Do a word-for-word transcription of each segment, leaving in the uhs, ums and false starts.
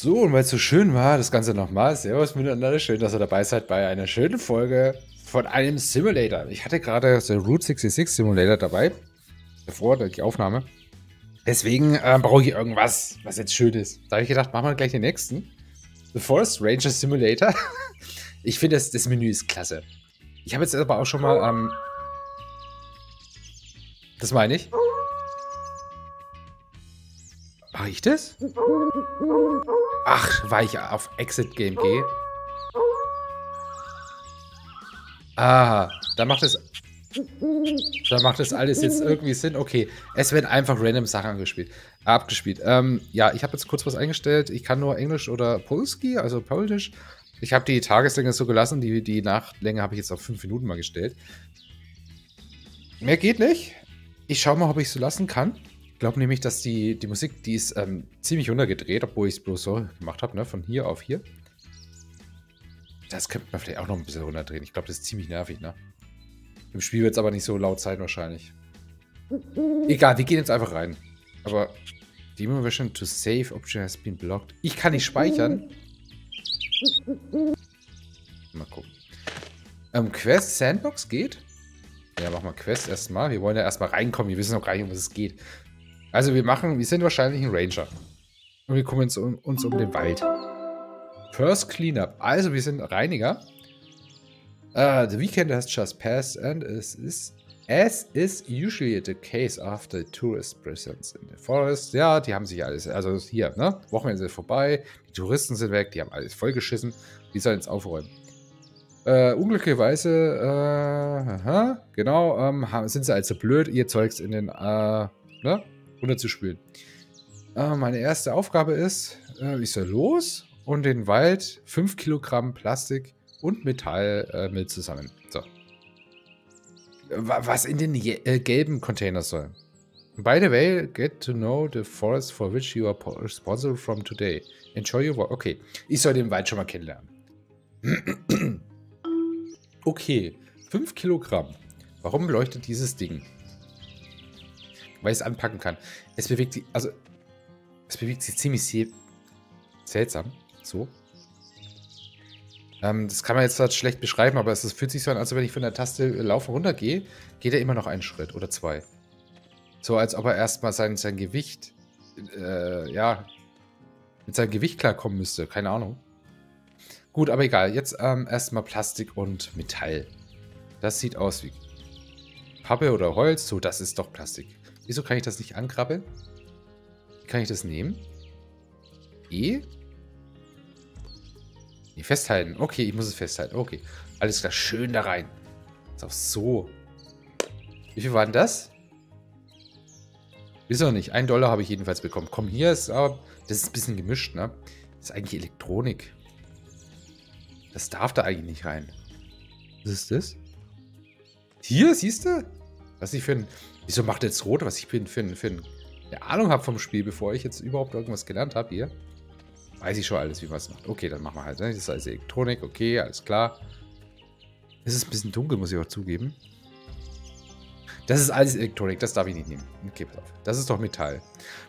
So, und weil es so schön war, das Ganze nochmal. Servus miteinander, schön, dass ihr dabei seid bei einer schönen Folge von einem Simulator. Ich hatte gerade den Route sechsundsechzig Simulator dabei, davor die Aufnahme. Deswegen äh, brauche ich irgendwas, was jetzt schön ist. Da habe ich gedacht, machen wir gleich den nächsten. The Forest Ranger Simulator. Ich finde, das, das Menü ist klasse. Ich habe jetzt aber auch schon mal... Ähm, das meine ich. Mache ich das? Ach, weil ich auf Exit Game gehe. Ah, da macht es... Da macht das alles jetzt irgendwie Sinn. Okay, es werden einfach random Sachen angespielt, abgespielt. Ähm, ja, ich habe jetzt kurz was eingestellt. Ich kann nur Englisch oder Polski, also Polnisch. Ich habe die Tageslänge so gelassen. Die, die Nachtlänge habe ich jetzt auf fünf Minuten mal gestellt. Mehr geht nicht. Ich schaue mal, ob ich es so lassen kann. Ich glaube nämlich, dass die, die Musik, die ist ähm, ziemlich runtergedreht, obwohl ich es bloß so gemacht habe, ne? Von hier auf hier. Das könnte man vielleicht auch noch ein bisschen runterdrehen. Ich glaube, das ist ziemlich nervig, ne? Im Spiel wird es aber nicht so laut sein wahrscheinlich. Egal, wir gehen jetzt einfach rein. Aber die Version to save option has been blocked. Ich kann nicht speichern. Mal gucken. Ähm, Quest Sandbox geht? Ja, machen wir Quest erstmal. Wir wollen ja erstmal reinkommen. Wir wissen noch gar nicht, um was es geht. Also wir machen, wir sind wahrscheinlich ein Ranger. Und wir kümmern uns um, uns um den Wald. First Cleanup. Also wir sind Reiniger. Uh, the weekend has just passed and as is, as is usually the case after tourist presence in the forest. Ja, die haben sich alles, also hier, ne? Wochenende ist vorbei, die Touristen sind weg, die haben alles vollgeschissen, die sollen jetzt aufräumen. Uh, unglücklicherweise, uh, aha, genau, um, sind sie also blöd, ihr Zeugs in den, uh, ne? runterzuspülen. Uh, meine erste Aufgabe ist, uh, ich soll los und den Wald fünf Kilogramm Plastik und Metall äh, mit zusammen. So. Was in den äh, gelben Container soll. By the way, get to know the forest for which you are responsible from today. Enjoy your work. Okay, ich soll den Wald schon mal kennenlernen. Okay, fünf Kilogramm. Warum leuchtet dieses Ding? Weil ich es anpacken kann. Es bewegt sich, also, es bewegt sich ziemlich sehr seltsam. So. Ähm, das kann man jetzt halt schlecht beschreiben, aber es fühlt sich so an, als wenn ich von der Taste laufen runter gehe, geht er immer noch einen Schritt oder zwei. So, als ob er erstmal sein, sein Gewicht, äh, ja, mit seinem Gewicht klarkommen müsste. Keine Ahnung. Gut, aber egal. Jetzt ähm, erstmal Plastik und Metall. Das sieht aus wie Pappe oder Holz. So, das ist doch Plastik. Wieso kann ich das nicht ankrabbeln? Wie kann ich das nehmen? E? Festhalten. Okay, ich muss es festhalten. Okay. Alles klar, schön da rein. Ist auch so. Wie viel war denn das? Ist noch nicht. Ein Dollar habe ich jedenfalls bekommen. Komm, hier ist aber... Das ist ein bisschen gemischt, ne? Das ist eigentlich Elektronik. Das darf da eigentlich nicht rein. Was ist das? Hier, siehst du? Was ich für ein... Wieso macht jetzt rot? Was ich für ein... Für ein, für ein eine Ahnung habe vom Spiel, bevor ich jetzt überhaupt irgendwas gelernt habe hier. Weiß ich schon alles, wie man es macht. Okay, dann machen wir halt. Ne? Das ist alles Elektronik. Okay, alles klar. Es ist ein bisschen dunkel, muss ich auch zugeben. Das ist alles Elektronik. Das darf ich nicht nehmen. Okay, pass auf. Das ist doch Metall.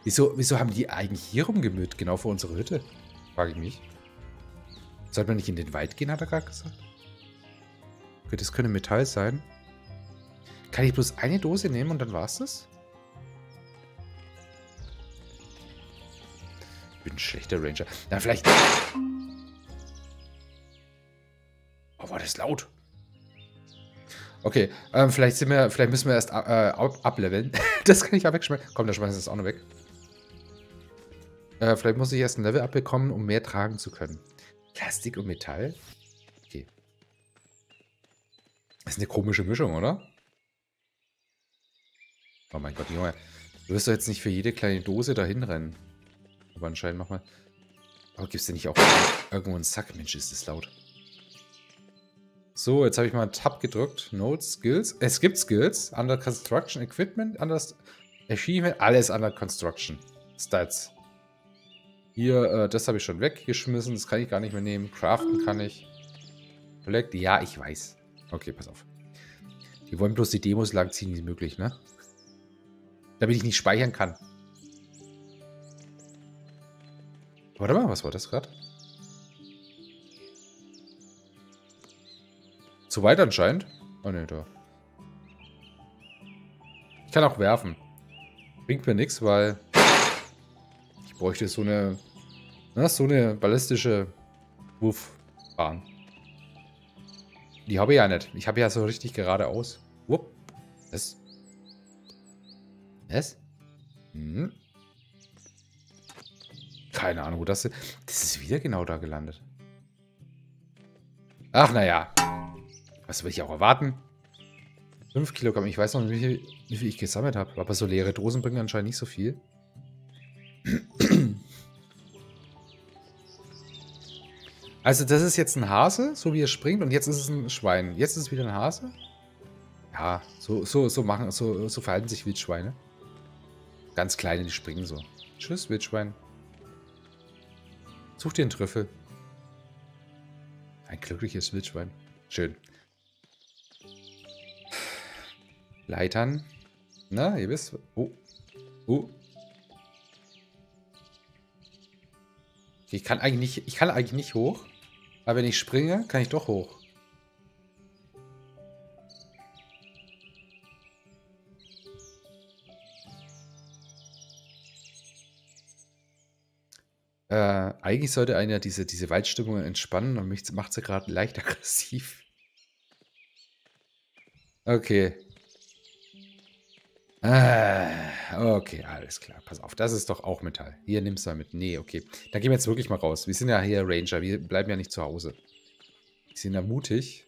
Wieso, wieso haben die eigentlich hier rumgemüht? Genau vor unserer Hütte? Frage ich mich. Sollte man nicht in den Wald gehen, hat er gerade gesagt. Okay, das könnte Metall sein. Kann ich bloß eine Dose nehmen und dann war's das? Ich bin ein schlechter Ranger. Na, vielleicht... Oh, war das laut. Okay, ähm, vielleicht, sind wir, vielleicht müssen wir erst äh, ableveln. Das kann ich ja wegschmeißen. Komm, da schmeißen wir das auch noch weg. Äh, vielleicht muss ich erst ein Level abbekommen, um mehr tragen zu können. Plastik und Metall? Okay. Das ist eine komische Mischung, oder? Oh mein Gott, Junge. Du wirst doch jetzt nicht für jede kleine Dose dahin rennen. Aber anscheinend mach mal. Aber gibt es denn nicht auch irgendwo einen Sack? Mensch, ist das laut. So, jetzt habe ich mal einen Tab gedrückt. Notes, Skills. Es gibt Skills. Under Construction, Equipment, Under Achievement. Alles Under Construction. Stats. Hier, äh, das habe ich schon weggeschmissen. Das kann ich gar nicht mehr nehmen. Craften kann ich. Collect. Ja, ich weiß. Okay, pass auf. Die wollen bloß die Demos langziehen, wie möglich, ne? Damit ich nicht speichern kann. Warte mal, was war das gerade? Zu weit anscheinend. Oh ne, da. Ich kann auch werfen. Bringt mir nichts, weil ich bräuchte so eine, na, so eine ballistische Wurfbahn. Die habe ich ja nicht. Ich habe ja so richtig geradeaus. Wupp. Was? Was? Hm. Keine Ahnung, wo das ist. Das ist wieder genau da gelandet. Ach, naja. Was will ich auch erwarten? fünf Kilogramm. Ich weiß noch nicht, wie viel, wie viel ich gesammelt habe. Aber so leere Dosen bringen anscheinend nicht so viel. Also das ist jetzt ein Hase, so wie er springt. Und jetzt ist es ein Schwein. Jetzt ist es wieder ein Hase. Ja, so, so, so, machen, so, so verhalten sich Wildschweine. Ganz kleine, die springen so. Tschüss, Wildschwein. Such dir einen Trüffel. Ein glückliches Wildschwein. Schön. Leitern. Na, ihr wisst. Oh. Oh. Ich kann eigentlich nicht, ich kann eigentlich nicht hoch. Aber wenn ich springe, kann ich doch hoch. Äh, eigentlich sollte einer ja diese, diese Waldstimmungen entspannen und mich macht sie gerade leicht aggressiv. Okay. Ah, okay, alles klar. Pass auf, das ist doch auch Metall. Hier, nimm's mal mit. Nee, okay. Dann gehen wir jetzt wirklich mal raus. Wir sind ja hier Ranger, wir bleiben ja nicht zu Hause. Wir sind ja mutig.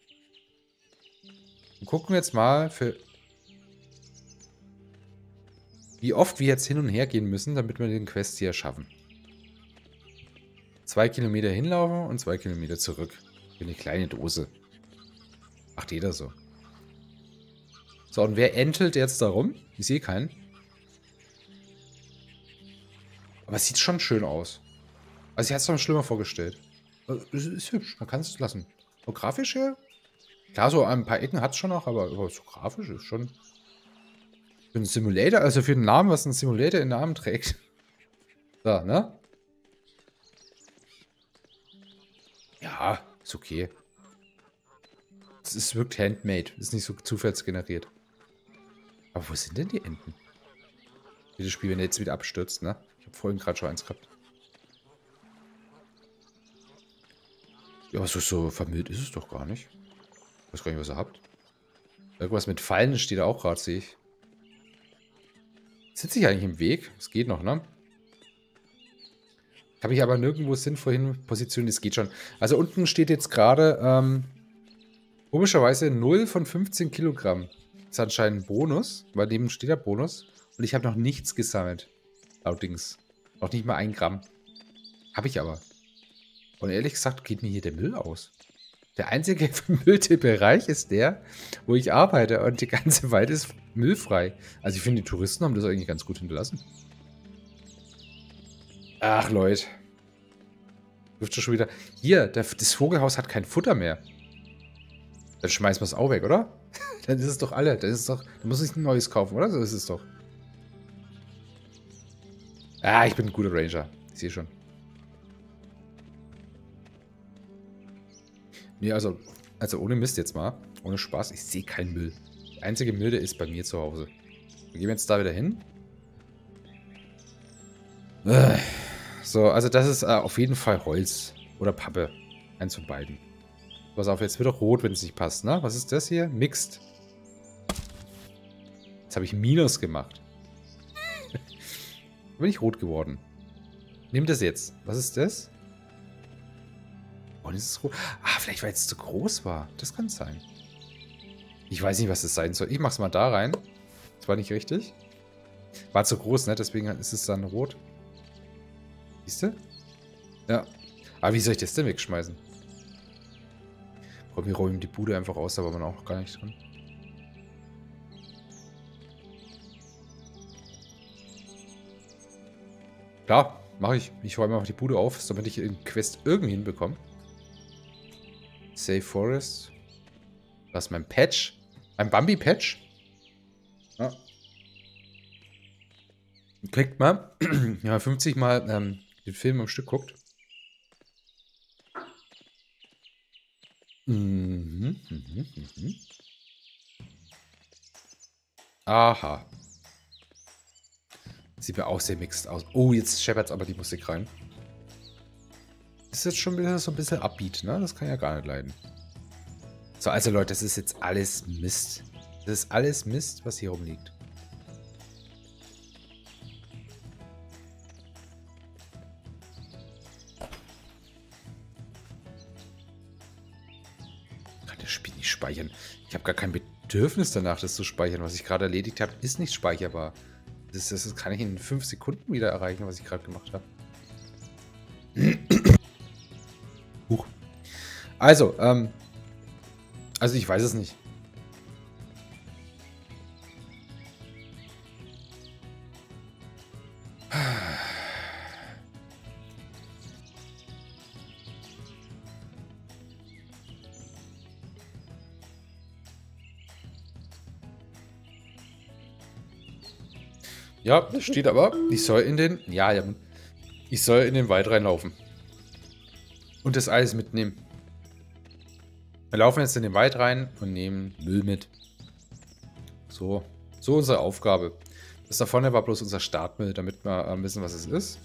Und gucken jetzt mal für... wie oft wir jetzt hin und her gehen müssen, damit wir den Quest hier schaffen. Zwei Kilometer hinlaufen und zwei Kilometer zurück. Für eine kleine Dose. Macht jeder so. So, und wer entelt jetzt da rum? Ich sehe keinen. Aber es sieht schon schön aus. Also ich hatte es noch schlimmer vorgestellt. Es ist hübsch, man kann es lassen. Und grafisch her? Klar, so ein paar Ecken hat es schon noch, aber, aber so grafisch ist schon... für einen Simulator, also für den Namen, was ein Simulator in den Namen trägt. So, ne? Ja, ist okay. Es, es wirkt handmade, ist nicht so zufallsgeneriert. Aber wo sind denn die Enten? Dieses Spiel, wenn er jetzt wieder abstürzt, ne? Ich habe vorhin gerade schon eins gehabt. Ja, so, so vermüllt ist es doch gar nicht. Ich weiß gar nicht, was ihr habt. Irgendwas mit Fallen steht da auch gerade, sehe ich. Sitze ich eigentlich im Weg? Es geht noch, ne? Ich habe mich aber nirgendwo sinnvoll hin positioniert. Das geht schon. Also unten steht jetzt gerade, ähm, komischerweise null von fünfzehn Kilogramm. Das ist anscheinend ein Bonus, weil neben steht der Bonus. Und ich habe noch nichts gesammelt. Laut Dings. Noch nicht mal ein Gramm. Habe ich aber. Und ehrlich gesagt geht mir hier der Müll aus. Der einzige vermüllte Bereich ist der, wo ich arbeite. Und die ganze Welt ist müllfrei. Also ich finde, die Touristen haben das eigentlich ganz gut hinterlassen. Ach, Leute. Wirft schon wieder... Hier, der, das Vogelhaus hat kein Futter mehr. Dann schmeißen wir es auch weg, oder? Dann ist es doch alle. Dann ist es doch. Dann muss ich ein neues kaufen, oder? So ist es doch. Ah, ich bin ein guter Ranger. Ich sehe schon. Nee, also, also ohne Mist jetzt mal. Ohne Spaß. Ich sehe keinen Müll. Der einzige Müll, der ist bei mir zu Hause. Wir gehen jetzt da wieder hin. So, also das ist äh, auf jeden Fall Holz. Oder Pappe. Eins von beiden. Pass auf, jetzt wird doch rot, wenn es nicht passt, ne? Was ist das hier? Mixed. Jetzt habe ich Minus gemacht. Bin ich rot geworden. Nimm das jetzt. Was ist das? Oh, das ist rot. Ah, vielleicht weil es zu groß war. Das kann sein. Ich weiß nicht, was das sein soll. Ich mach's mal da rein. Das war nicht richtig. War zu groß, ne? Deswegen ist es dann rot. Siehst du? Ja. Aber wie soll ich das denn wegschmeißen? Wir räumen die Bude einfach aus, da war man auch gar nicht drin. Klar, mache ich. Ich räume einfach die Bude auf, damit ich den Quest irgendwie hinbekomme. Save Forest. Was ist mein Patch? Mein Bambi-Patch? Ja. Kriegt man, wenn man fünfzig Mal ähm, den Film am Stück guckt. Mhm, mhm, mhm. Aha. Sieht mir auch sehr mixed aus. Oh, jetzt scheppert's aber die Musik rein. Das ist jetzt schon wieder so ein bisschen Upbeat, ne? Das kann ja gar nicht leiden. So, also Leute, das ist jetzt alles Mist. Das ist alles Mist, was hier rumliegt. Ich kann das Spiel nicht speichern. Ich habe gar kein Bedürfnis danach, das zu speichern. Was ich gerade erledigt habe, ist nicht speicherbar. Das, das kann ich in fünf Sekunden wieder erreichen, was ich gerade gemacht habe. Huch. Also, ähm... Also ich weiß es nicht. Ja, das steht aber, ich soll in den, ja, ich soll in den Wald reinlaufen. Und das alles mitnehmen. Wir laufen jetzt in den Wald rein und nehmen Müll mit. So, so unsere Aufgabe. Das da vorne war bloß unser Startmüll, damit wir wissen, was es ist.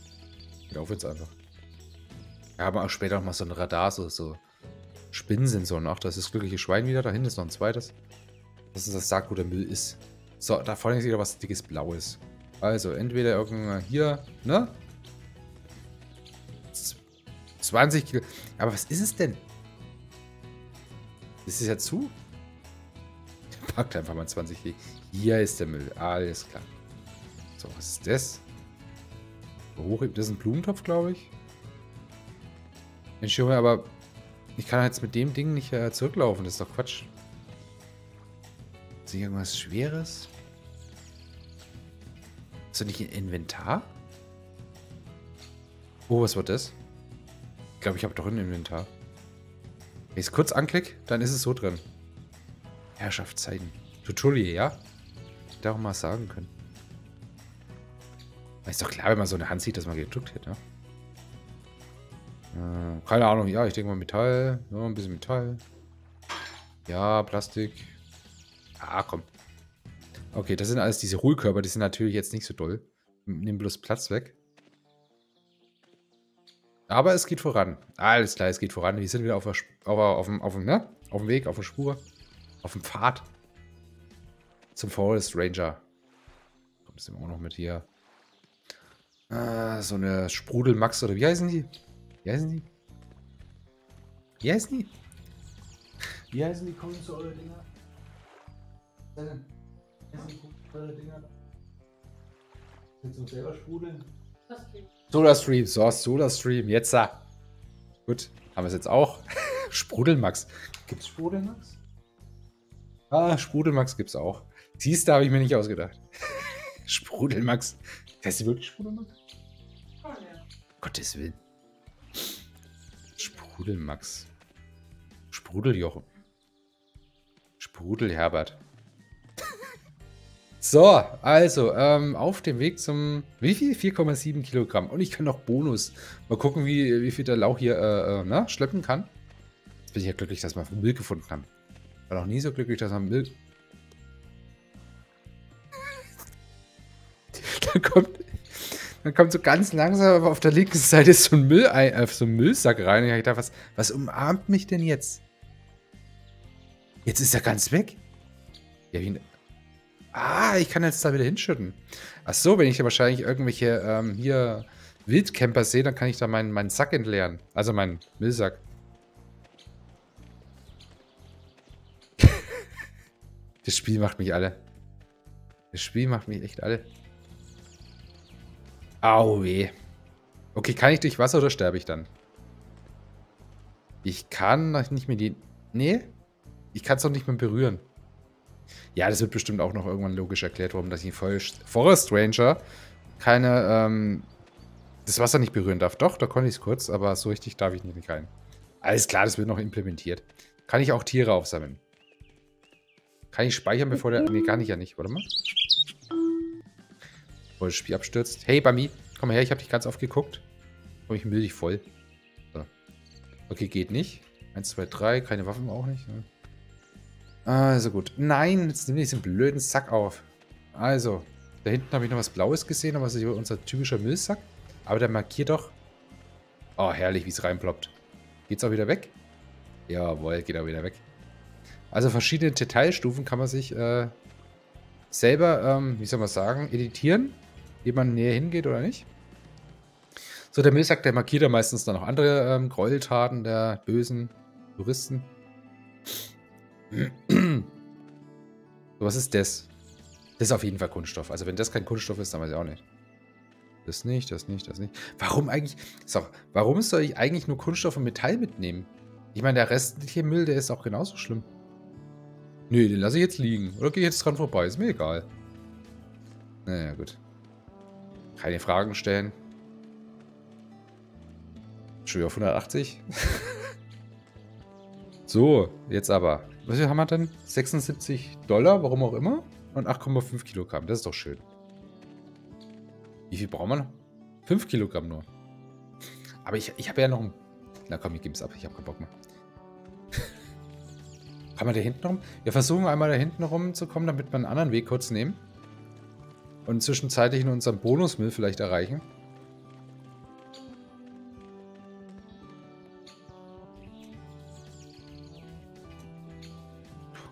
Ich laufe jetzt einfach. Wir haben auch später noch mal so ein Radar, so, so Spinnensensoren. Ach, das ist das glückliche Schwein wieder. Da hinten ist noch ein zweites. Das ist das Sack, wo der Müll ist. So, da vorne ist wieder was dickes Blaues. Also, entweder irgendwann hier, ne? zwanzig Kilo. Aber was ist es denn? Das ist ja zu. Packt einfach mal zwanzig Kilo. Hier ist der Müll. Alles klar. So, was ist das? Hoch, das ist ein Blumentopf, glaube ich. Entschuldigung, aber ich kann jetzt mit dem Ding nicht äh, zurücklaufen. Das ist doch Quatsch. Ist hier irgendwas Schweres? Ist das nicht ein Inventar? Oh, was war das? Ich glaube, ich habe doch ein Inventar. Wenn ich es kurz anklicke, dann ist es so drin. Herrschaftszeiten. Tutorial, ja? Hätte ich auch mal sagen können. Aber ist doch klar, wenn man so eine Hand sieht, dass man gedrückt hätte, ne? Hm, keine Ahnung, ja, ich denke mal Metall. Ja, ein bisschen Metall. Ja, Plastik. Ah, komm. Okay, das sind alles diese Hohlkörper, die sind natürlich jetzt nicht so doll. Nehmen bloß Platz weg. Aber es geht voran. Alles klar, es geht voran. Wir sind wieder auf, der, auf, auf, auf, auf, ne? auf dem Weg, auf der Spur, auf dem Pfad zum Forest Ranger. Kommst du auch noch mit hier? Ah, so eine Sprudelmax oder wie heißen die? Wie heißen die? Wie heißen die? Wie heißen die? Kommen zu eure Dinger? Wie heißen die? Eure Dinger? Willst du uns selber sprudeln? Das geht. Soda Stream, so, Soda Stream, jetzt da. Gut, haben wir es jetzt auch. Sprudelmax. Gibt's Sprudelmax? Ah, Sprudelmax gibt's auch. Siehst du, habe ich mir nicht ausgedacht. Sprudelmax. Heißt die wirklich Sprudelmax? Oh, ja. Gottes Willen. Sprudelmax. Sprudeljochen. Sprudelherbert. So, also, ähm, auf dem Weg zum, wie viel? vier Komma sieben Kilogramm. Und ich kann noch Bonus. Mal gucken, wie, wie viel der Lauch hier äh, äh, ne? schleppen kann. Jetzt bin ich ja glücklich, dass man Müll gefunden haben. War noch nie so glücklich, dass man Müll... dann, kommt, dann kommt so ganz langsam, aber auf der linken Seite ist so ein, Müll, äh, so ein Müllsack rein. Und ich dachte, was, was umarmt mich denn jetzt? Jetzt ist er ganz weg. Ja, wie ein... Ah, ich kann jetzt da wieder hinschütten. Ach so, wenn ich ja wahrscheinlich irgendwelche ähm, hier Wildcamper sehe, dann kann ich da meinen, meinen Sack entleeren. Also meinen Müllsack. Das Spiel macht mich alle. Das Spiel macht mich echt alle. Au weh. Okay, kann ich durch Wasser oder sterbe ich dann? Ich kann noch nicht mehr die... Nee, ich kann es doch nicht mehr berühren. Ja, das wird bestimmt auch noch irgendwann logisch erklärt, warum das hier Forest Ranger keine, ähm, das Wasser nicht berühren darf. Doch, da konnte ich es kurz, aber so richtig darf ich nicht rein. Alles klar, das wird noch implementiert. Kann ich auch Tiere aufsammeln? Kann ich speichern, bevor der... Nee, kann ich ja nicht. Warte mal. Bevor das Spiel abstürzt. Hey, Bambi, komm her, ich habe dich ganz oft geguckt. Komm, ich müll dich voll. So. Okay, geht nicht. eins, zwei, drei. Keine Waffen auch nicht. Ne? Also gut. Nein, jetzt nimm diesen blöden Sack auf. Also, da hinten habe ich noch was Blaues gesehen, aber das ist unser typischer Müllsack. Aber der markiert doch. Oh, herrlich, wie es reinploppt. Geht's auch wieder weg? Jawohl, geht auch wieder weg. Also verschiedene Detailstufen kann man sich äh, selber, ähm, wie soll man sagen, editieren, wie man näher hingeht oder nicht. So, der Müllsack, der markiert ja meistens dann noch andere ähm, Gräueltaten der bösen Touristen. So, was ist das? Das ist auf jeden Fall Kunststoff. Also wenn das kein Kunststoff ist, dann weiß ich auch nicht. Das nicht, das nicht, das nicht. Warum eigentlich? So, warum soll ich eigentlich nur Kunststoff und Metall mitnehmen? Ich meine, der restliche Müll, der ist auch genauso schlimm. Nö, den lasse ich jetzt liegen. Oder gehe ich jetzt dran vorbei? Ist mir egal. Naja, gut. Keine Fragen stellen. Schon wieder auf hundertachtzig. So, jetzt aber. Was haben wir denn? sechsundsiebzig Dollar, warum auch immer. Und acht Komma fünf Kilogramm. Das ist doch schön. Wie viel brauchen wir noch? fünf Kilogramm nur. Aber ich, ich habe ja noch ein... Na komm, ich gebe es ab. Ich habe keinen Bock mehr. Kann man da hinten rum? Wir versuchen einmal da hinten rumzukommen, damit wir einen anderen Weg kurz nehmen. Und zwischenzeitlich in unserem Bonusmüll vielleicht erreichen.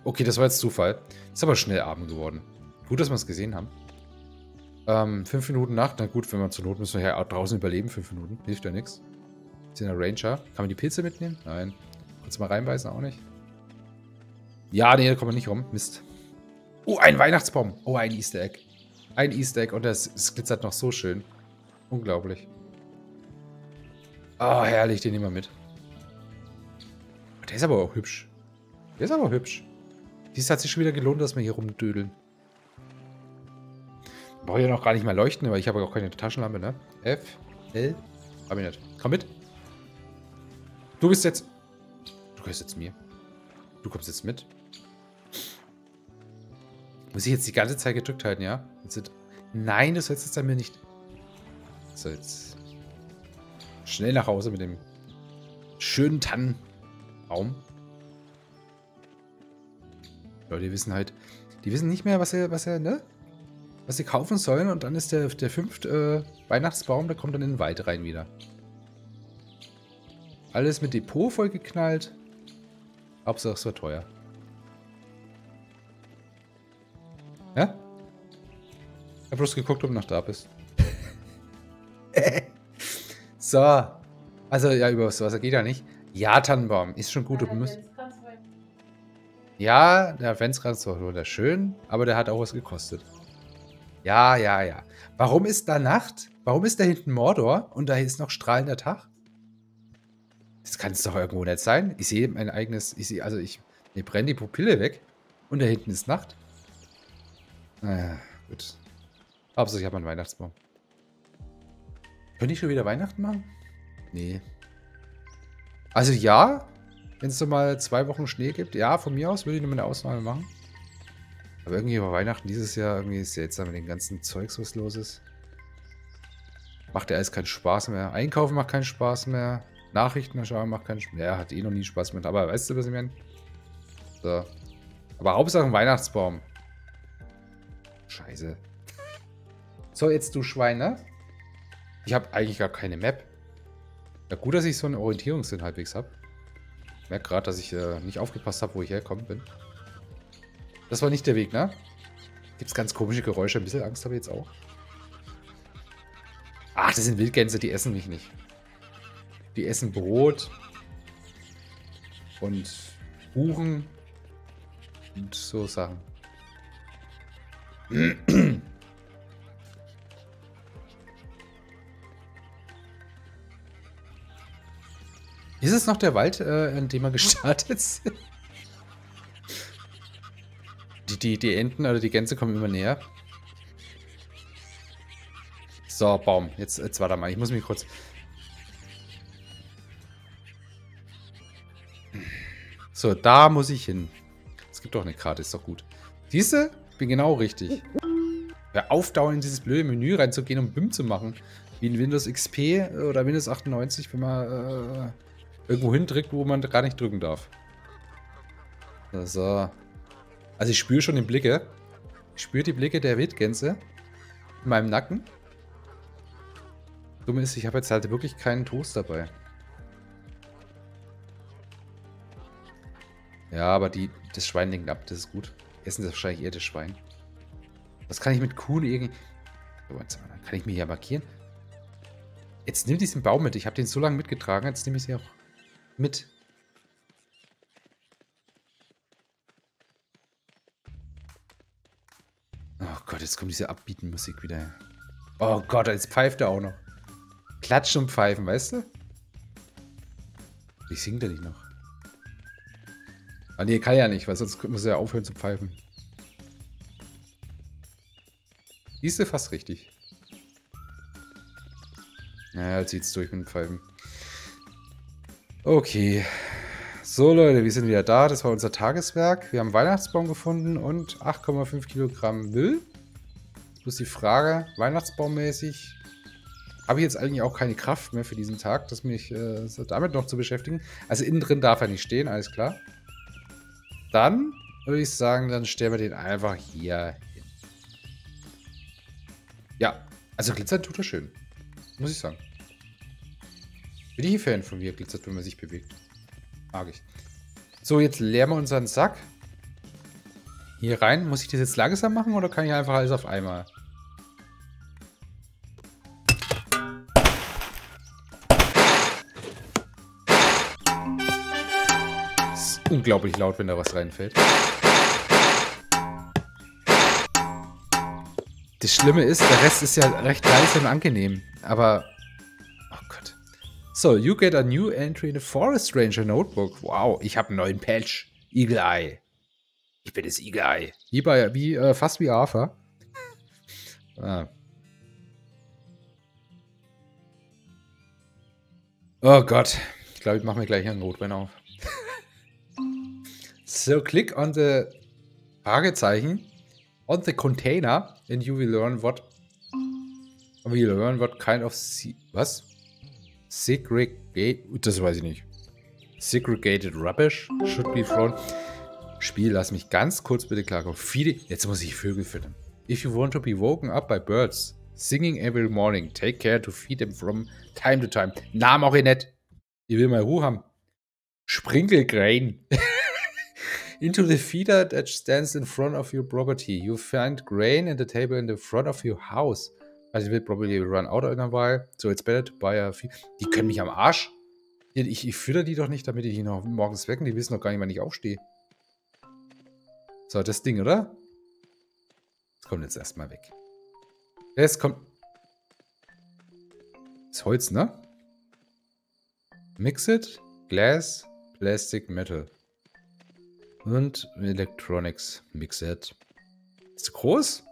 Okay, das war jetzt Zufall. Ist aber schnell Abend geworden. Gut, dass wir es gesehen haben. Ähm, fünf Minuten Nacht. Na gut, wenn wir zur Not müssen wir ja draußen überleben. Fünf Minuten. Hilft ja nichts. Sind der Ranger. Kann man die Pilze mitnehmen? Nein. Kurz mal reinbeißen, auch nicht. Ja, nee, da kommen wir nicht rum. Mist. Oh, ein Weihnachtsbaum. Oh, ein Easter Egg. Ein Easter Egg. Und das, das glitzert noch so schön. Unglaublich. Oh, herrlich. Den nehmen wir mit. Der ist aber auch hübsch. Der ist aber hübsch. Dies hat sich schon wieder gelohnt, dass wir hier rumdödeln. Ich brauche ja noch gar nicht mehr leuchten, weil ich habe ja auch keine Taschenlampe, ne? F, L, hab ich nicht. Komm mit. Du bist jetzt... Du gehörst jetzt mir. Du kommst jetzt mit. Muss ich jetzt die ganze Zeit gedrückt halten, ja? Jetzt, nein, das sollst du jetzt an mir nicht. So, jetzt... Schnell nach Hause mit dem schönen Tannenbaum. Leute, die wissen halt, die wissen nicht mehr, was sie, was sie, ne? Was sie kaufen sollen. Und dann ist der, der fünfte äh, Weihnachtsbaum, der kommt dann in den Wald rein wieder. Alles mit Depot vollgeknallt. Hauptsache es war teuer. Ja? Ich hab bloß geguckt, ob du noch da bist. So. Also, ja, über das Wasser geht ja nicht. Ja, Tannenbaum. Ist schon gut, du musst... Ja, der Adventskranz war wunderschön, aber der hat auch was gekostet. Ja, ja, ja. Warum ist da Nacht? Warum ist da hinten Mordor und da ist noch strahlender Tag? Das kann es doch irgendwo nicht sein. Ich sehe mein eigenes... Ich sehe, also ich, ich brenne die Pupille weg und da hinten ist Nacht. Naja, gut. Hauptsache ich habe einen Weihnachtsbaum. Könnte ich schon wieder Weihnachten machen? Nee. Also ja... Wenn es so mal zwei Wochen Schnee gibt, ja, von mir aus würde ich nur eine Ausnahme machen. Aber irgendwie über Weihnachten dieses Jahr, irgendwie ist seltsam mit dem ganzen Zeugs, was los ist. Macht ja alles keinen Spaß mehr. Einkaufen macht keinen Spaß mehr. Nachrichten schauen macht keinen Spaß mehr. Ja, hat eh noch nie Spaß mit, aber weißt du, was ich meine? So. Aber Hauptsache ein Weihnachtsbaum. Scheiße. So, jetzt du Schweine. Ich habe eigentlich gar keine Map. Ja, gut, dass ich so einen Orientierungssinn halbwegs habe. Ich merke gerade, dass ich äh, nicht aufgepasst habe, wo ich hergekommen bin. Das war nicht der Weg, ne? Gibt es ganz komische Geräusche. Ein bisschen Angst habe ich jetzt auch. Ach, das sind Wildgänse, die essen mich nicht. Die essen Brot. Und Buchen. Und so Sachen. Ist es noch der Wald, äh, in dem wir gestartet sind? Die, die, die Enten oder die Gänse kommen immer näher. So, Baum. Jetzt, jetzt warte mal. Ich muss mich kurz... So, da muss ich hin. Es gibt doch eine Karte, ist doch gut. Siehst du? Ich bin genau richtig. Hör auf, dauernd in dieses blöde Menü reinzugehen, um B I M zu machen. Wie in Windows X P oder Windows achtundneunzig, wenn man... Äh irgendwo hindrückt, wo man gar nicht drücken darf. So. Also ich spüre schon die Blicke. Ich spüre die Blicke der Wildgänse in meinem Nacken. Dumm ist, ich habe jetzt halt wirklich keinen Toast dabei. Ja, aber die, das Schwein lenkt ab, das ist gut. Essen das wahrscheinlich eher das Schwein. Was kann ich mit Kuhn irgendwie... So, jetzt mal, kann ich mir hier markieren? Jetzt nimm diesen Baum mit. Ich habe den so lange mitgetragen, jetzt nehme ich sie auch mit. Oh Gott, jetzt kommt diese Abbieten-Musik wieder. Oh Gott, jetzt pfeift er auch noch. Klatschen und pfeifen, weißt du? Ich singe da nicht noch. Ah nee, kann ja nicht, weil sonst muss er ja aufhören zu pfeifen. Siehst du, fast richtig. Naja, jetzt zieht's durch mit dem Pfeifen. Okay. So Leute, wir sind wieder da. Das war unser Tageswerk. Wir haben einen Weihnachtsbaum gefunden und acht Komma fünf Kilogramm Müll. Bloß die Frage, weihnachtsbaummäßig habe ich jetzt eigentlich auch keine Kraft mehr für diesen Tag, dass mich äh, damit noch zu beschäftigen. Also innen drin darf er nicht stehen, alles klar. Dann würde ich sagen, dann stellen wir den einfach hier hin. Ja, also glitzern tut er schön. Muss ich sagen. Bin ich ein Fan von, wie er glitzert, wenn man sich bewegt. Mag ich. So, jetzt leeren wir unseren Sack. Hier rein. Muss ich das jetzt langsam machen oder kann ich einfach alles auf einmal? Das ist unglaublich laut, wenn da was reinfällt. Das Schlimme ist, der Rest ist ja recht leise und angenehm, aber... Oh Gott. So, you get a new entry in the Forest Ranger Notebook. Wow, ich habe einen neuen Patch. Eagle Eye. Ich bin das Eagle Eye. Wie bei, wie, äh, fast wie Arthur. Ah. Oh Gott. Ich glaube, ich mache mir gleich einen Rotwein auf. So, click on the Fragezeichen. On the container, and you will learn what... We learn what kind of... Was? Segregate... Das weiß ich nicht. Segregated rubbish should be thrown. Spiel, lass mich ganz kurz bitte klarkommen. Viele... Jetzt muss ich Vögel füttern. If you want to be woken up by birds, singing every morning, take care to feed them from time to time. Namen auch eh nett. Ich will mal Ruhe haben. Sprinkelgrain. Into the feeder that stands in front of your property. You find grain in the table in the front of your house. Also it will probably run out in a while. So it's better to buy a feeder. Die können mich am Arsch. Ich, ich fütter die doch nicht, damit ich die noch morgens wecken. Die wissen doch gar nicht, wann ich aufstehe. So, das Ding, oder? Das kommt jetzt erstmal weg. Es kommt... Das Holz, ne? Mix it. Glass. Plastic. Metal. Und Electronics Mixed. Ist groß?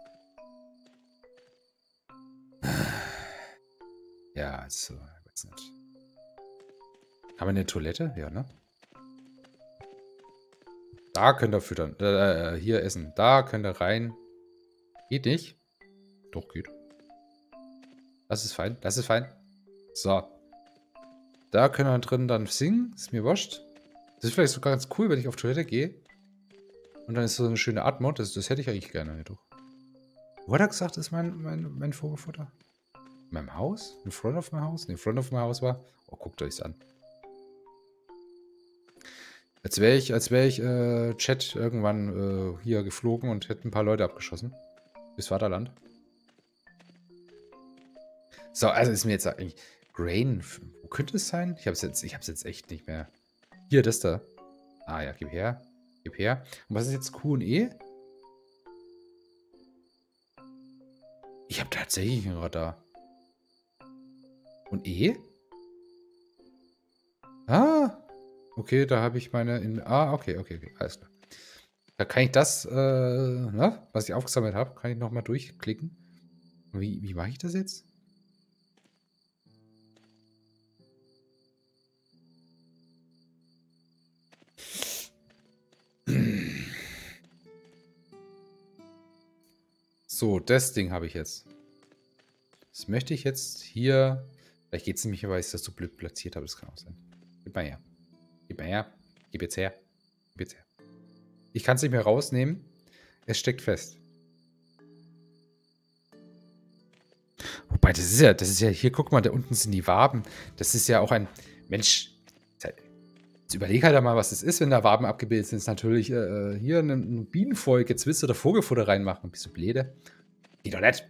Ja, also, ich weiß nicht. Haben wir eine Toilette? Ja, ne? Da könnt ihr füttern. Äh, hier essen. Da könnt ihr rein. Geht nicht? Doch, geht. Das ist fein. Das ist fein. So. Da könnt ihr drin dann singen. Ist mir wurscht. Das ist vielleicht sogar ganz cool, wenn ich auf Toilette gehe. Und dann ist so eine schöne Atmung. Das, das hätte ich eigentlich gerne. Ja, wo hat er gesagt, ist mein, mein, mein Vogelfutter? In meinem Haus? In front of my house? Ne, in front of my house war. Oh, guckt euch's an. Als wäre ich, als wäre ich äh, Chat irgendwann äh, hier geflogen und hätte ein paar Leute abgeschossen. Bis Vaterland. So, also ist mir jetzt eigentlich... Grain. Wo könnte es sein? Ich habe es jetzt, ich habe es jetzt echt nicht mehr... Hier, das da. Ah ja, gib her. Gib her. Und was ist jetzt Q und E? Ich habe tatsächlich ein Radar. Und E? Ah! Okay, da habe ich meine... In ah, okay, okay, okay, alles klar. Da kann ich das, äh, na, was ich aufgesammelt habe, kann ich nochmal durchklicken. Wie, wie mache ich das jetzt? So, das Ding habe ich jetzt. Das möchte ich jetzt hier... Vielleicht geht es nämlich, weil ich das so blöd platziert habe. Das kann auch sein. Gib mal her. Gib mal her. Gib jetzt her. Gib jetzt her. Ich kann es nicht mehr rausnehmen. Es steckt fest. Wobei, das ist ja, das ist ja, hier, guck mal, da unten sind die Waben. Das ist ja auch ein, Mensch, jetzt überleg halt mal, was das ist, wenn da Waben abgebildet sind. Das ist natürlich äh, hier ein Bienenvolk. Jetzt willst du da Vogelfutter reinmachen. Bist du blöde? Geht doch nicht.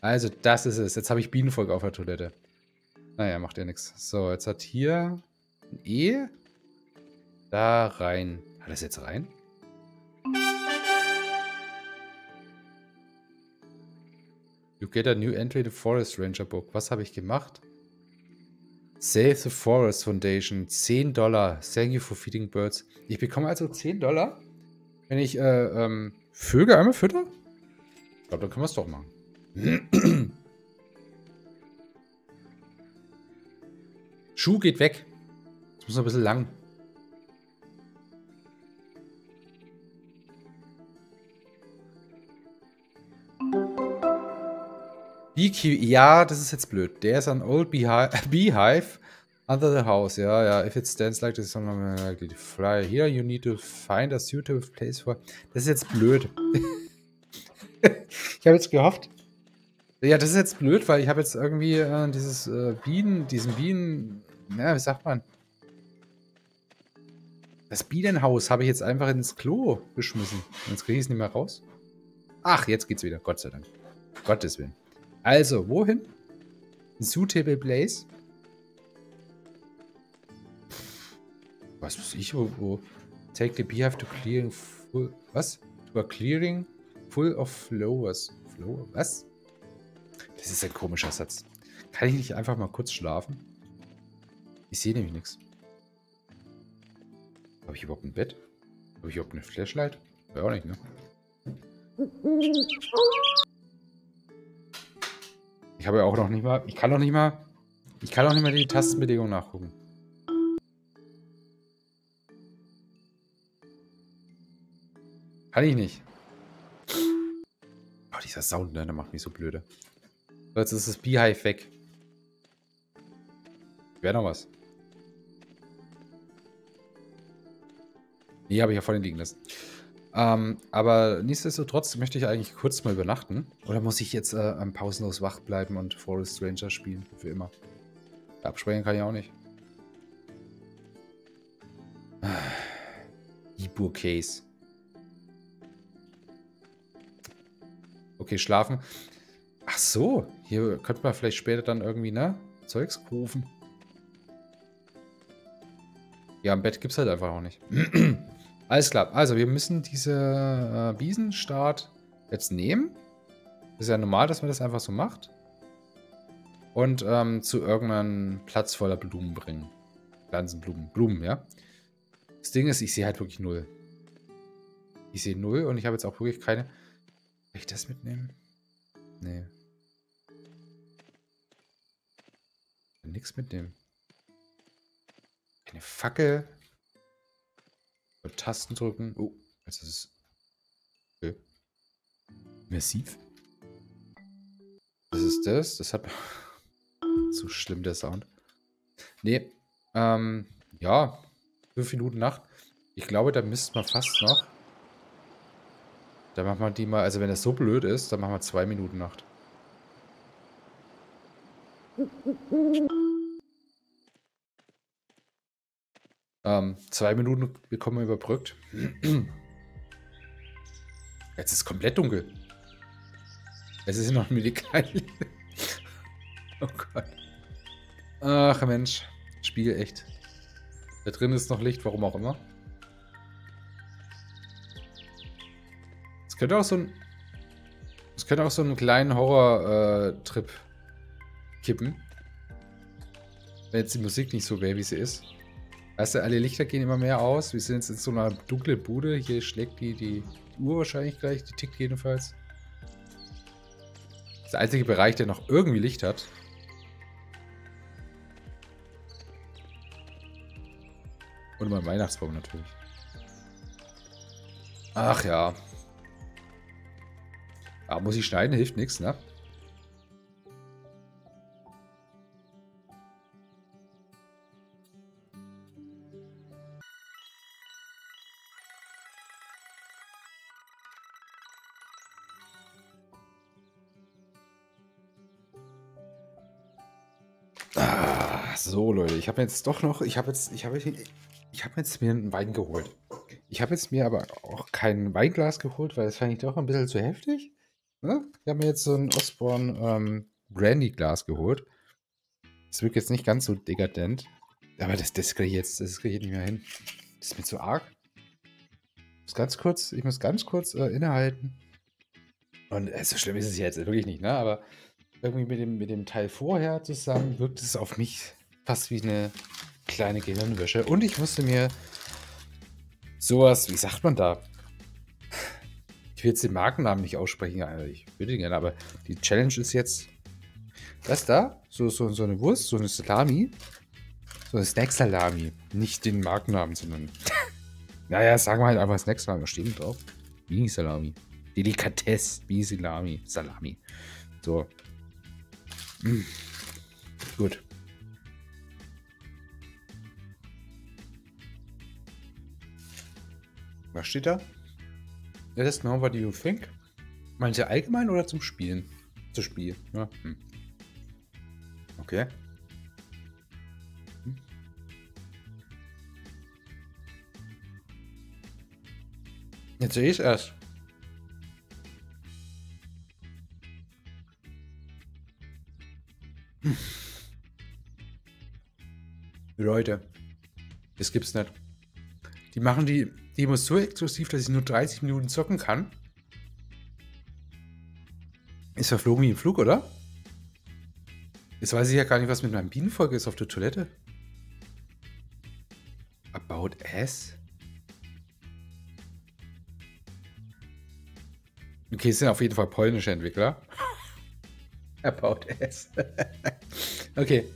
Also, das ist es. Jetzt habe ich Bienenvolk auf der Toilette. Naja, macht ja nichts. So, jetzt hat hier ein E da rein. Hat das jetzt rein? You get a new entry to Forest Ranger Book. Was habe ich gemacht? Save the Forest Foundation. zehn Dollar. Thank you for feeding birds. Ich bekomme also zehn Dollar, wenn ich äh, ähm, Vögel einmal fütter? Ich glaube, dann können wir es doch machen. Schuh geht weg. Das muss noch ein bisschen lang. Ja, das ist jetzt blöd. There's an old beehive, beehive under the house. Ja, ja. If it stands like this, fly here. You need to find a suitable place for. Das ist jetzt blöd. Ich habe jetzt gehofft. Ja, das ist jetzt blöd, weil ich habe jetzt irgendwie äh, dieses äh, Bienen, diesen Bienen. Ja, wie sagt man? Das Bienenhaus habe ich jetzt einfach ins Klo geschmissen. Jetzt kriege ich es nicht mehr raus. Ach, jetzt geht's wieder. Gott sei Dank. Gottes Willen. Also, wohin? Ein suitable place? Was weiß ich, wo, wo? Take the beehive to clearing full... Was? To a clearing full of flowers. Flower? Was? Das ist ein komischer Satz. Kann ich nicht einfach mal kurz schlafen? Ich sehe nämlich nichts. Habe ich überhaupt ein Bett? Habe ich überhaupt eine Flashlight? Ja, auch nicht, ne? Ich habe ja auch noch nicht mal, ich kann noch nicht mal, ich kann auch nicht mal die Tastenbelegung nachgucken. Kann ich nicht. Oh, dieser Sound, ne, der macht mich so blöde. So, jetzt ist das Beehive weg. Wäre noch was. Nee, habe ich ja vorhin liegen lassen. Ähm, aber nichtsdestotrotz möchte ich eigentlich kurz mal übernachten. Oder muss ich jetzt äh, pausenlos wach bleiben und Forest Ranger spielen? Für immer. Abspringen kann ich auch nicht. Ibur Case. Okay, schlafen. Ach so. Hier könnte man vielleicht später dann irgendwie, ne? Zeugs rufen. Ja, im Bett gibt es halt einfach auch nicht. Alles klar, also wir müssen diese äh, Biesenstart jetzt nehmen. Ist ja normal, dass man das einfach so macht. Und ähm, zu irgendeinem Platz voller Blumen bringen. Pflanzenblumen, Blumen, ja. Das Ding ist, ich sehe halt wirklich null. Ich sehe null und ich habe jetzt auch wirklich keine... Kann ich das mitnehmen? Nee. Ich kann nichts mitnehmen. Eine Fackel... Tasten drücken. Oh, jetzt ist es okay. Massiv. Das ist das. Das hat so schlimm, der Sound. Nee, ähm, ja. Fünf Minuten Nacht. Ich glaube, da müsste man fast noch. Da machen wir die mal, also wenn das so blöd ist, dann machen wir zwei Minuten Nacht. Ähm, zwei Minuten bekommen wir überbrückt. Jetzt ist es komplett dunkel. Es ist noch ein Milligeil. Oh Gott. Ach Mensch. Spiel echt. Da drin ist noch Licht, warum auch immer. Es könnte auch so ein... Es könnte auch so einen kleinen Horror-Trip äh, kippen. Wenn jetzt die Musik nicht so wäre, wie sie ist. Weißt du, alle Lichter gehen immer mehr aus. Wir sind jetzt in so einer dunklen Bude. Hier schlägt die, die Uhr wahrscheinlich gleich. Die tickt jedenfalls. Das ist der einzige Bereich, der noch irgendwie Licht hat. Und mein Weihnachtsbaum natürlich. Ach ja. Aber muss ich schneiden? Hilft nichts, ne? so, Leute, ich habe jetzt doch noch, ich habe jetzt, ich habe ich habe jetzt mir einen Wein geholt. Ich habe jetzt mir aber auch kein Weinglas geholt, weil das fand ich doch ein bisschen zu heftig. Ne? Ich habe mir jetzt so ein Osborne ähm, Brandy-Glas geholt. Das wirkt jetzt nicht ganz so dekadent. Aber das, das kriege ich jetzt, das kriege ich nicht mehr hin. Das ist mir zu arg. Ich muss ganz kurz, ich muss ganz kurz äh, innehalten. Und äh, so schlimm ist es jetzt wirklich nicht, ne? Aber irgendwie mit dem, mit dem Teil vorher zusammen wirkt es auf mich fast wie eine kleine Gehirnwäsche. Und ich musste mir sowas, wie sagt man da? Ich will jetzt den Markennamen nicht aussprechen, ich würde ihn gerne, aber die Challenge ist jetzt, das da, so, so, so eine Wurst, so eine Salami, so eine Snack-Salami, nicht den Markennamen zu nennen. Naja, sagen wir halt einfach Snack-Salami, was steht denn drauf? Mini-Salami, Delikatesse, Mini-Salami, Salami. So. Mm. Gut. Was steht da? Let us know what you think. Meint ihr allgemein oder zum Spielen? Zu Spiel. Ja. Hm. Okay. Hm. Jetzt sehe ich es erst. Hm. Leute, das gibt's nicht. Die machen die Demo so exklusiv, dass ich nur dreißig Minuten zocken kann. Ist verflogen wie im Flug, oder? Jetzt weiß ich ja gar nicht, was mit meinem Bienenvolk ist auf der Toilette. About ass? Okay, es sind auf jeden Fall polnische Entwickler. About ass. Okay.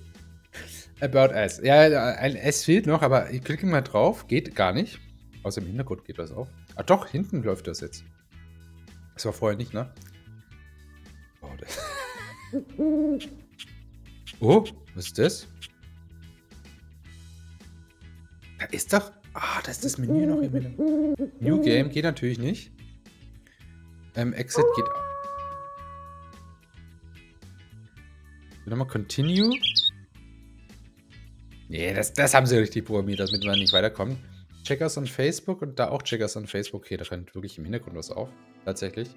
About ass. Ja, ein S fehlt noch, aber ich klicke mal drauf. Geht gar nicht. Außer im Hintergrund geht was auf. Ah doch, hinten läuft das jetzt. Das war vorher nicht, ne? Oh, das. Oh, was ist das? Da ist doch... Ah, da ist das Menü noch hier mit dem... New Game geht natürlich nicht. Ähm, Exit geht... Ich will nochmal Continue. Nee, das, das haben sie richtig programmiert, damit man nicht weiterkommt. Checkers on Facebook und da auch Checkers on Facebook. Okay, da scheint wirklich im Hintergrund was auf. Tatsächlich.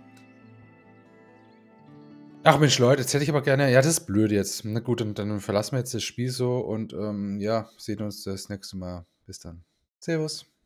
Ach Mensch, Leute, jetzt hätte ich aber gerne... Ja, das ist blöd jetzt. Na gut, und dann verlassen wir jetzt das Spiel so und ähm, ja, sehen uns das nächste Mal. Bis dann. Servus.